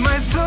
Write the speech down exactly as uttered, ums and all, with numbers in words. my soul.